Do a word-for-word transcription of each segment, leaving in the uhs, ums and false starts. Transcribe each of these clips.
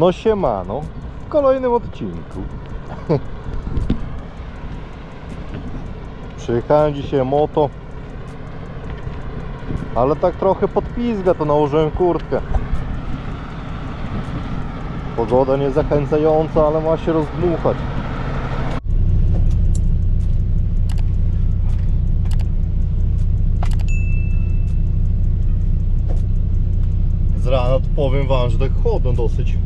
No siemano, w kolejnym odcinku. Przyjechałem dzisiaj moto, ale tak trochę podpizga, to nałożyłem kurtkę. Pogoda nie zachęcająca, ale ma się rozdmuchać. Z rana powiem wam, że tak chłodno dosyć.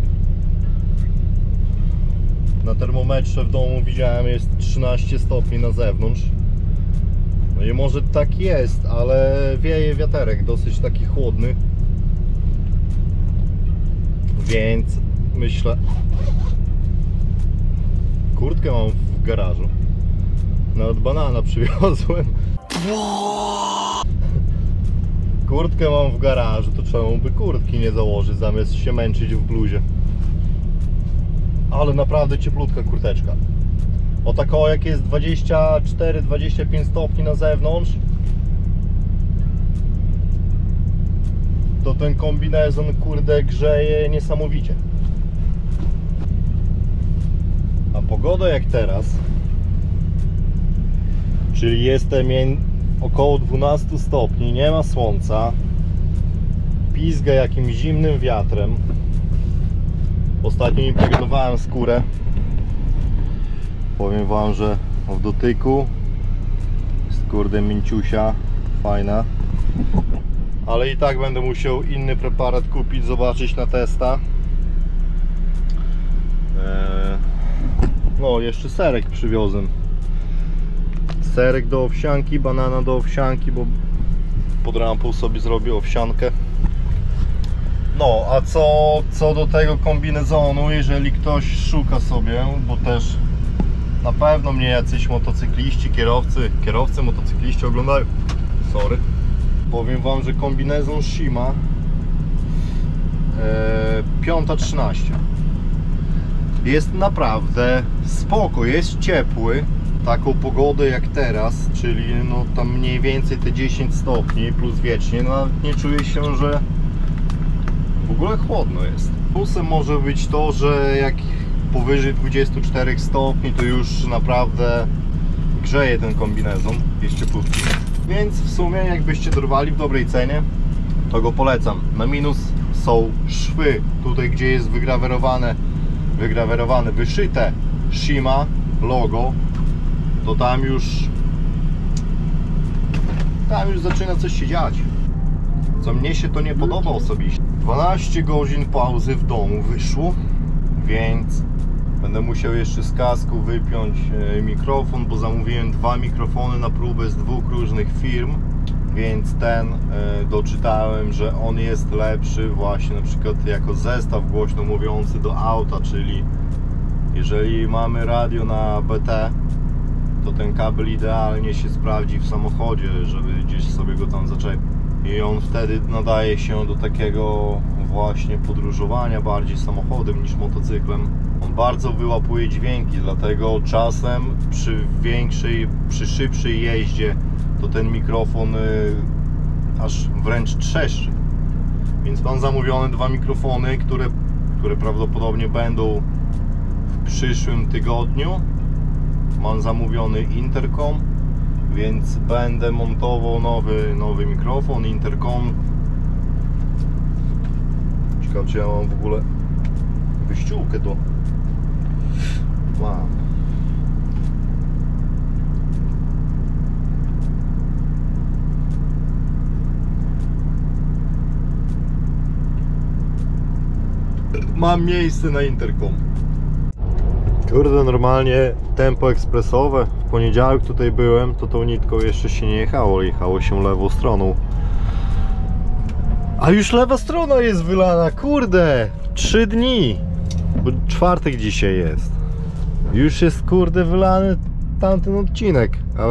Na termometrze w domu widziałem, jest trzynaście stopni na zewnątrz. No i może tak jest, ale wieje wiaterek dosyć taki chłodny. Więc myślę... Kurtkę mam w garażu. Nawet banana przywiozłem. Kurtkę mam w garażu, to czemu by kurtki nie założyć, zamiast się męczyć w bluzie. Ale naprawdę cieplutka kurteczka. O tak o, jak jest dwadzieścia cztery dwadzieścia pięć stopni na zewnątrz, to ten kombinezon kurde grzeje niesamowicie. A pogoda jak teraz, czyli jestem około dwanaście stopni, nie ma słońca, pizga jakimś zimnym wiatrem. Ostatnio impregnowałem skórę. Powiem wam, że w dotyku jest kurde mięciusia, fajna. Ale i tak będę musiał inny preparat kupić, zobaczyć na testa. No, jeszcze serek przywiozłem. Serek do owsianki, banana do owsianki, bo pod rampą sobie zrobię owsiankę. No, a co, co do tego kombinezonu, jeżeli ktoś szuka sobie, bo też na pewno mnie jacyś motocykliści, kierowcy, kierowcy, motocykliści oglądają. Sorry. Powiem wam, że kombinezon Shima e, piąta trzynaście jest naprawdę spoko, jest ciepły. Taką pogodę jak teraz, czyli no tam mniej więcej te dziesięć stopni plus wiecznie, no nawet nie czuję się, że w ogóle chłodno jest. Plusem może być to, że jak powyżej dwudziestu czterech stopni, to już naprawdę grzeje ten kombinezon, jest cieplutki. Więc w sumie jakbyście dorwali w dobrej cenie, to go polecam. Na minus są szwy, tutaj gdzie jest wygrawerowane, wygrawerowane, wyszyte Shima logo, to tam już tam już zaczyna coś się dziać, co mnie się to nie podoba osobiście. Dwanaście godzin pauzy w domu wyszło, więc będę musiał jeszcze z kasku wypiąć mikrofon, bo zamówiłem dwa mikrofony na próbę z dwóch różnych firm, więc ten doczytałem, że on jest lepszy właśnie na przykład jako zestaw głośno mówiący do auta, czyli jeżeli mamy radio na B T, to ten kabel idealnie się sprawdzi w samochodzie, żeby gdzieś sobie go tam zaczepić. I on wtedy nadaje się do takiego właśnie podróżowania bardziej samochodem niż motocyklem. On bardzo wyłapuje dźwięki, dlatego czasem przy większej, przy szybszej jeździe to ten mikrofon y, aż wręcz trzeszczy. Więc mam zamówione dwa mikrofony, które, które prawdopodobnie będą w przyszłym tygodniu. Mam zamówiony interkom, więc będę montował nowy, nowy mikrofon, interkom. Ciekawe, czy ja mam w ogóle wyściółkę do... Mam. Mam miejsce na interkom. Kurde, normalnie tempo ekspresowe. W poniedziałek tutaj byłem, to tą nitką jeszcze się nie jechało, jechało się lewą stroną. A już lewa strona jest wylana, kurde! Trzy dni! Bo czwartek dzisiaj jest. Już jest kurde wylany tamten odcinek. A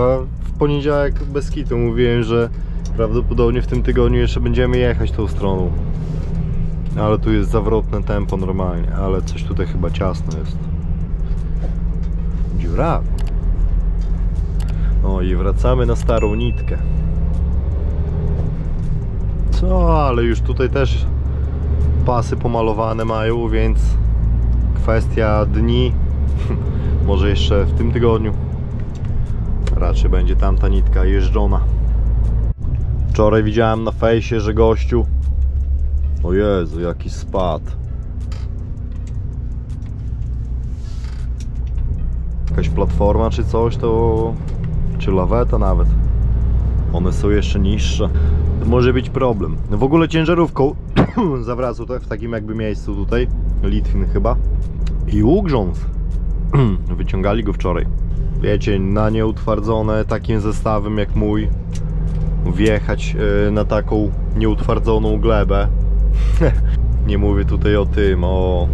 w poniedziałek bez kitu mówiłem, że prawdopodobnie w tym tygodniu jeszcze będziemy jechać tą stroną. Ale tu jest zawrotne tempo normalnie, ale coś tutaj chyba ciasno jest. Dziura. No i wracamy na starą nitkę. Co, ale już tutaj też pasy pomalowane mają, więc kwestia dni, może jeszcze w tym tygodniu raczej będzie tamta nitka jeżdżona. Wczoraj widziałem na fejsie, że gościu, o Jezu, jaki spadł, jakaś platforma czy coś, to czy laweta nawet, one są jeszcze niższe, to może być problem. W ogóle ciężarówką zawracał w takim jakby miejscu tutaj, Litwin chyba, i ugrzązł. Wyciągali go wczoraj. Wiecie, na nieutwardzone takim zestawem jak mój wjechać na taką nieutwardzoną glebę. Nie mówię tutaj o tym, o,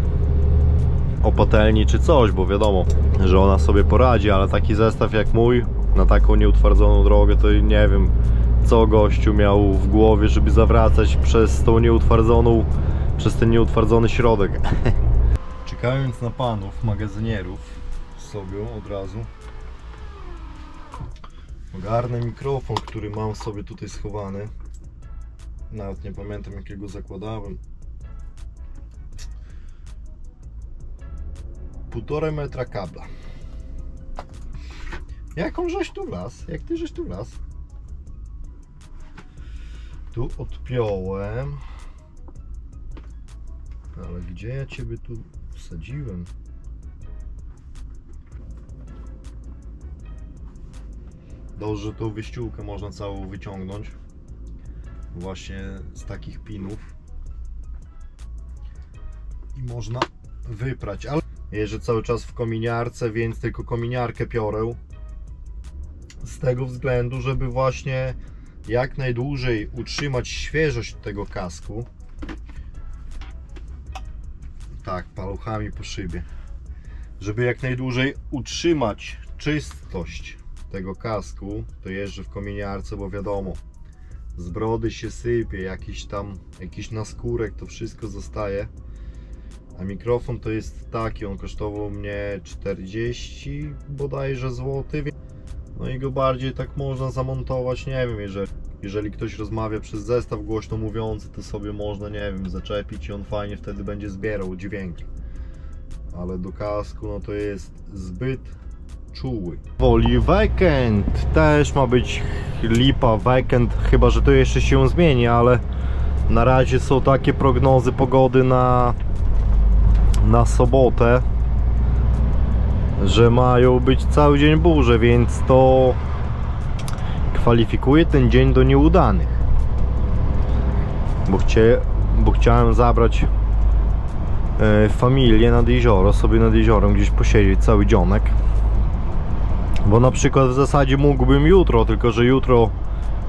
o patelni czy coś, bo wiadomo, że ona sobie poradzi, ale taki zestaw jak mój na taką nieutwardzoną drogę, to nie wiem, co gościu miał w głowie, żeby zawracać przez tą nieutwardzoną, przez ten nieutwardzony środek. Czekając na panów magazynierów sobie od razu ogarnę mikrofon, który mam sobie tutaj schowany. Nawet nie pamiętam, jakiego zakładałem. Półtora metra kabla. Jaką żeś tu las? Jak ty żeś tu las? Tu odpiąłem. Ale gdzie ja ciebie tu wsadziłem? Dobrze, że tą wyściółkę można całą wyciągnąć właśnie z takich pinów i można wyprać, ale jeżdżę cały czas w kominiarce, więc tylko kominiarkę piorę z tego względu, żeby właśnie jak najdłużej utrzymać świeżość tego kasku. Tak, paluchami po szybie, żeby jak najdłużej utrzymać czystość tego kasku, to jeżdżę w kominiarce, bo wiadomo, z brody się sypie, jakiś tam, jakiś naskórek, to wszystko zostaje. A mikrofon to jest taki, on kosztował mnie czterdzieści bodajże złotych, no i go bardziej tak można zamontować, nie wiem, jeżeli, jeżeli ktoś rozmawia przez zestaw głośno mówiący, to sobie można, nie wiem, zaczepić i on fajnie wtedy będzie zbierał dźwięki, ale do kasku no to jest zbyt czuły. Woli weekend, też ma być lipa weekend, chyba że to jeszcze się zmieni, ale na razie są takie prognozy pogody na, na sobotę, że mają być cały dzień burze, więc to kwalifikuje ten dzień do nieudanych, bo, chcie, bo chciałem zabrać y, familię nad jezioro, sobie nad jeziorem gdzieś posiedzieć cały dzionek. Bo na przykład w zasadzie mógłbym jutro, tylko że jutro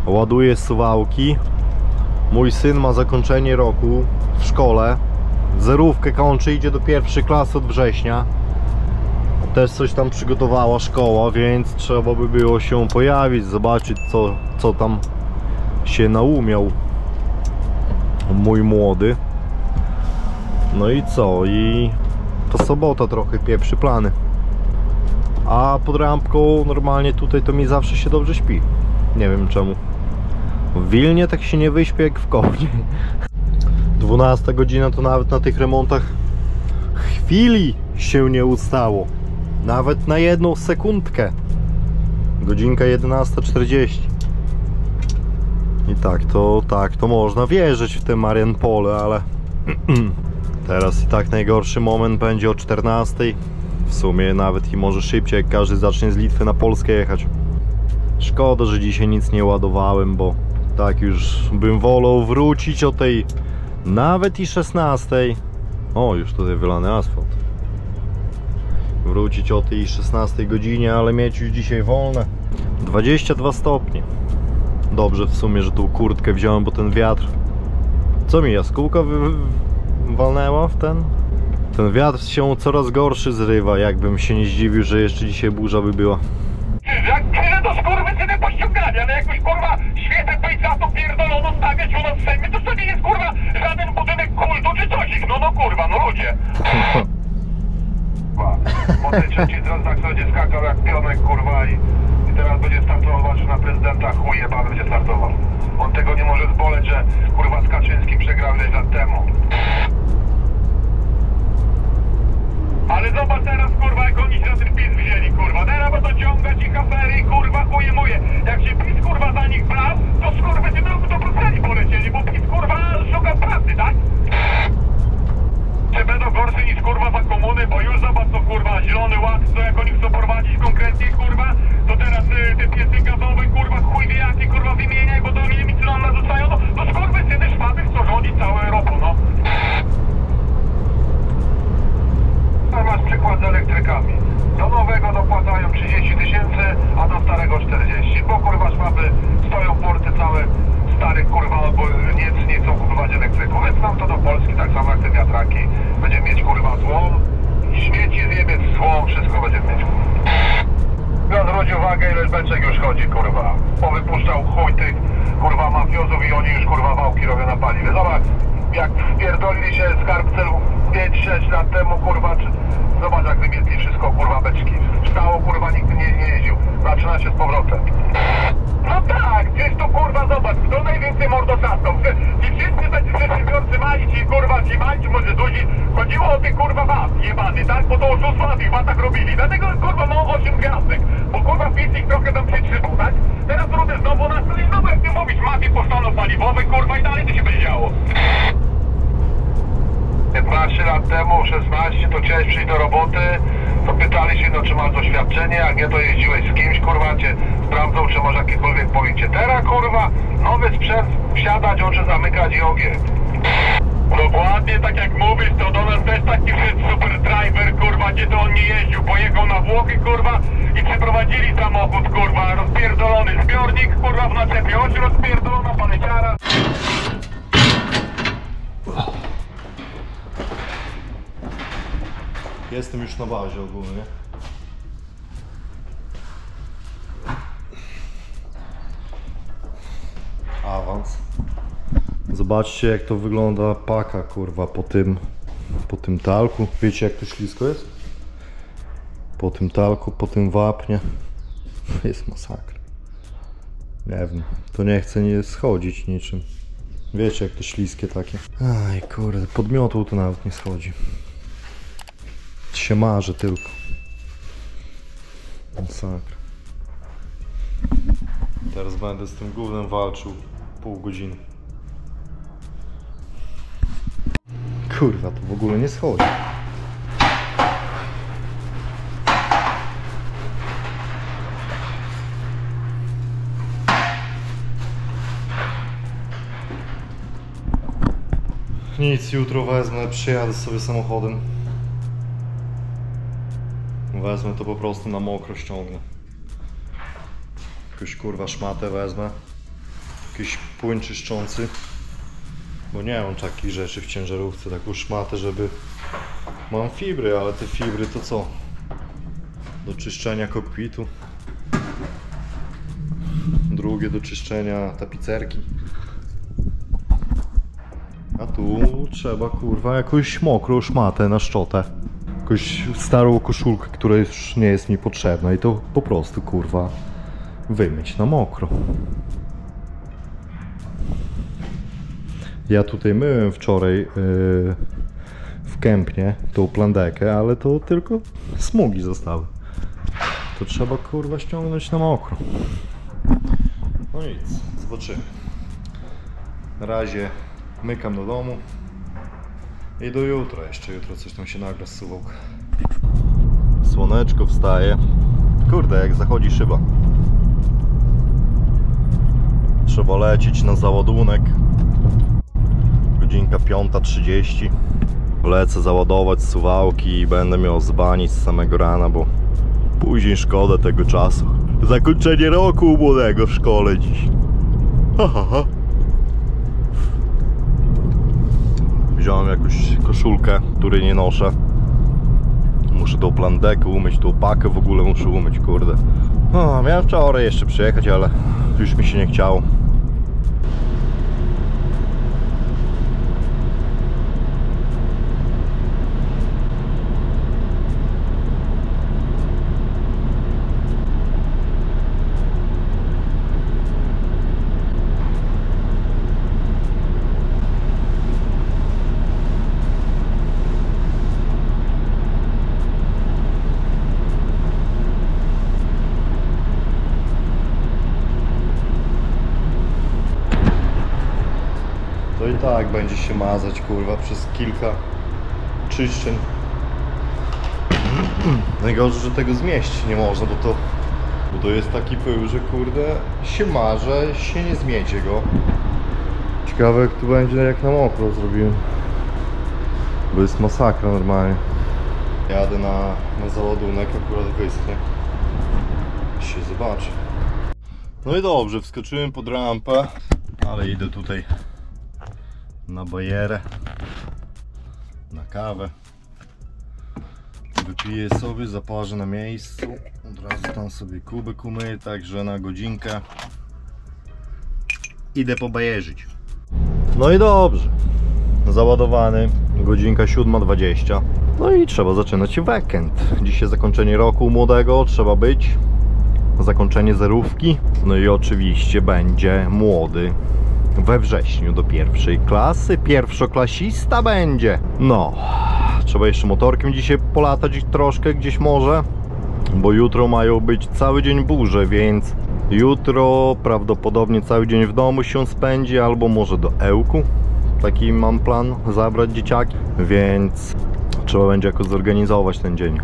ładuję suwałki. Mój syn ma zakończenie roku w szkole. Zerówkę kończy, idzie do pierwszej klasy od września. Też coś tam przygotowała szkoła, więc trzeba by było się pojawić, zobaczyć co, co tam się naumiał mój młody. No i co? I to sobota trochę pieprzy plany. A pod rampką normalnie tutaj to mi zawsze się dobrze śpi. Nie wiem czemu. W Wilnie tak się nie wyśpię jak w Kownie. dwunasta godzina to nawet na tych remontach chwili się nie ustało. Nawet na jedną sekundkę. Godzinka jedenasta czterdzieści. I tak to, tak to można wierzyć w te Marianpole, ale teraz i tak najgorszy moment będzie o czternastej. W sumie nawet i może szybciej, jak każdy zacznie z Litwy na Polskę jechać. Szkoda, że dzisiaj nic nie ładowałem, bo tak już bym wolał wrócić o tej nawet i szesnastej. O, już tutaj wylany asfalt. Wrócić o tej szesnastej godzinie, ale mieć już dzisiaj wolne. dwadzieścia dwa stopnie. Dobrze w sumie, że tą kurtkę wziąłem, bo ten wiatr... Co mi jaskółka walnęła w ten... Ten wiatr się coraz gorszy zrywa, jakbym się nie zdziwił, że jeszcze dzisiaj burza by była. Jak tyle do skurwysyny pościągania, ale jakbyś kurwa świetę pejzatu pierdolono stawiać u nas w Sejmie, to to nie jest kurwa żaden budynek kultu czy coś, no no kurwa, no ludzie. Kurwa, bo ten trzeci transak będzie skakał jak pionek kurwa i, i teraz będzie startował na prezydenta, chuje pan będzie startował. On tego nie może zboleć, że kurwa z Kaczyńskim przegrał ileś lat temu. lat temu, kurwa, czy... Zobacz, jak wymietli wszystko, kurwa, beczki. Wstało, kurwa, nikt nie, nie jeździł. Zaczyna się z powrotem. No tak, gdzieś tu, kurwa, zobacz, kto najwięcej mordosatką. Ci wszyscy będzie przedsiębiorcy mali, ci, kurwa, ci mali, może duzi. Chodziło o tych, kurwa, was, jebany, tak? Bo to oszustwo na tych watach robili. Dlatego, kurwa, mam osiem gwiazdek. Bo, kurwa, PiS ich trochę tam przytrzymał, tak? Teraz rudę znowu nas, no i znowu, jak ty mówisz, mafie powstaną paliwowe, kurwa, i dalej to się będzie działo. piętnaście lat temu, szesnaście, to chciałeś przyjść do roboty, to pytali się, no czy masz doświadczenie, jak nie, to jeździłeś z kimś, kurwa, cię sprawdzą, czy masz jakiekolwiek pojęcie. Teraz, kurwa, nowy sprzęt, wsiadać, oczy zamykać i ogień. Dokładnie tak jak mówisz, to do nas też taki wszedł super driver, kurwa, gdzie to on nie jeździł, pojechał na Włochy, kurwa, i przeprowadzili samochód, kurwa, rozpierdolony zbiornik, kurwa, w naczepie, oczy rozpierdolona, paneciara. Jestem już na bazie ogólnie. Awans. Zobaczcie, jak to wygląda paka, kurwa, po tym, po tym talku. Wiecie, jak to ślisko jest? Po tym talku, po tym wapnie. Jest masakra. Nie wiem, to nie chce nie schodzić niczym. Wiecie, jak to śliskie takie. Aj, kurde, podmiotu to nawet nie schodzi. Się marzy tylko. Masakra. Teraz będę z tym gównem walczył pół godziny. Kurwa, to w ogóle nie schodzi. Nic, jutro wezmę, przyjadę sobie samochodem. Wezmę to po prostu na mokro, ściągnę. Jakąś, kurwa, szmatę wezmę. Jakiś płyn czyszczący. Bo nie mam takich rzeczy w ciężarówce, taką szmatę, żeby... Mam fibry, ale te fibry to co? Do czyszczenia kokpitu. Drugie do czyszczenia tapicerki. A tu trzeba, kurwa, jakąś mokrą szmatę na szczotę. Jakąś starą koszulkę, która już nie jest mi potrzebna i to po prostu, kurwa, wymyć na mokro. Ja tutaj myłem wczoraj yy, w Kępnie tą plandekę, ale to tylko smugi zostały. To trzeba, kurwa, ściągnąć na mokro. No nic, zobaczymy. Na razie mykam do domu. I do jutra, jeszcze jutro coś tam się nagra z suwałka. Słoneczko wstaje. Kurde, jak zachodzi szyba. Trzeba lecieć na załadunek. Godzinka piąta trzydzieści. Lecę załadować suwałki i będę miał zbanić z samego rana, bo później szkoda tego czasu. Zakończenie roku młodego w szkole dziś. Ha, ha, ha. Wziąłem jakąś koszulkę, której nie noszę. Muszę tą plandekę umyć, tą pakę w ogóle muszę umyć, kurde. O, miałem wczoraj jeszcze przyjechać, ale już mi się nie chciało. Tak będzie się mazać, kurwa, przez kilka czyszczeń. Najgorzej, że tego zmieścić nie można, bo to, bo to jest taki pył, że, kurde, się marze, się nie zmiecie go. Ciekawe, jak tu będzie, jak na mokro zrobiłem. Bo jest masakra normalnie. Jadę na, na załadunek, akurat wyschnie. Się zobaczy. No i dobrze, wskoczyłem pod rampę, ale idę tutaj na bajerę, na kawę, wypiję sobie, zaparzę na miejscu, od razu tam sobie kubek umyję, także na godzinkę idę pobajerzyć. No i dobrze, załadowany, godzinka siódma dwadzieścia. No i trzeba zaczynać weekend. Dzisiaj zakończenie roku młodego, trzeba być. Zakończenie zerówki. No i oczywiście będzie młody we wrześniu do pierwszej klasy. Pierwszoklasista będzie. No, trzeba jeszcze motorkiem dzisiaj polatać troszkę gdzieś może. Bo jutro mają być cały dzień burze, więc jutro prawdopodobnie cały dzień w domu się spędzi, albo może do Ełku. Taki mam plan, zabrać dzieciaki, więc trzeba będzie jakoś zorganizować ten dzień.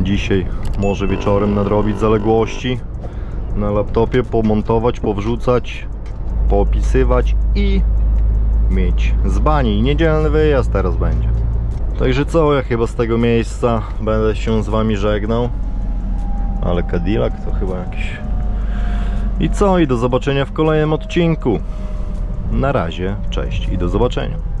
Dzisiaj może wieczorem nadrobić zaległości na laptopie, pomontować, powrzucać, poopisywać i mieć z bani. Niedzielny wyjazd teraz będzie. Także co, ja chyba z tego miejsca będę się z wami żegnał. Ale Cadillac to chyba jakiś... I co, i do zobaczenia w kolejnym odcinku. Na razie, cześć i do zobaczenia.